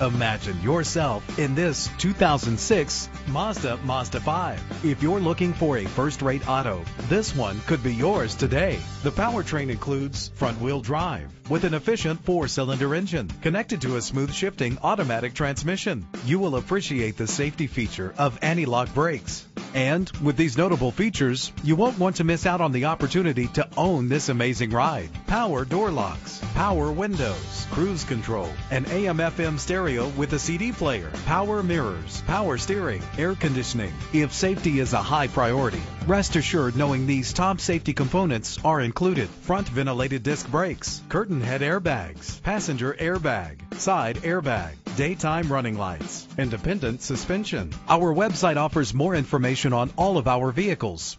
Imagine yourself in this 2006 Mazda 5. If you're looking for a first-rate auto, this one could be yours today. The powertrain includes front-wheel drive with an efficient 4-cylinder engine connected to a smooth shifting automatic transmission. You will appreciate the safety feature of anti-lock brakes. And with these notable features, you won't want to miss out on the opportunity to own this amazing ride. Power door locks, power windows, cruise control, an AM/FM stereo with a CD player, power mirrors, power steering, air conditioning. If safety is a high priority, rest assured knowing these top safety components are included: front ventilated disc brakes, curtain head airbags, passenger airbag, side airbag, daytime running lights, independent suspension. Our website offers more information on all of our vehicles.